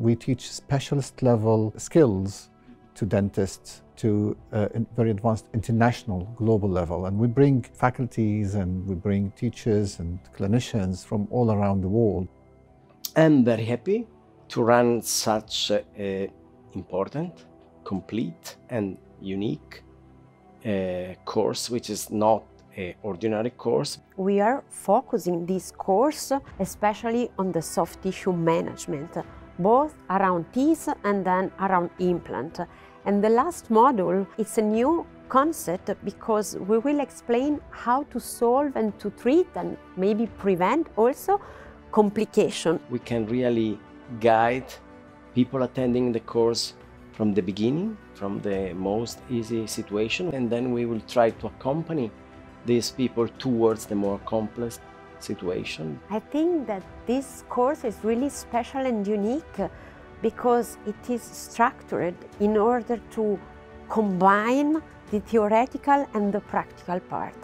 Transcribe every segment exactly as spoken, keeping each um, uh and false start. we teach specialist level skills to dentists to uh, very advanced international global level. And we bring faculties and we bring teachers and clinicians from all around the world. I'm very happy to run such an important, complete and unique uh, course, which is not an ordinary course. We are focusing this course especially on the soft tissue management, both around teeth and then around implant. And the last module, it's a new concept because we will explain how to solve and to treat and maybe prevent also complication. We can really guide people attending the course from the beginning, from the most easy situation, and then we will try to accompany these people towards the more complex situation. I think that this course is really special and unique because it is structured in order to combine the theoretical and the practical part.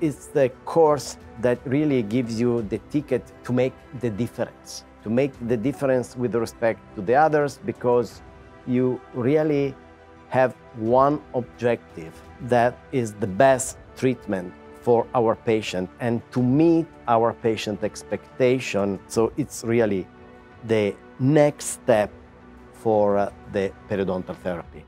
It's the course that really gives you the ticket to make the difference, to make the difference with respect to the others, because you really have one objective, that is the best treatment for our patient and to meet our patient expectation. So it's really the next step for uh, the periodontal therapy.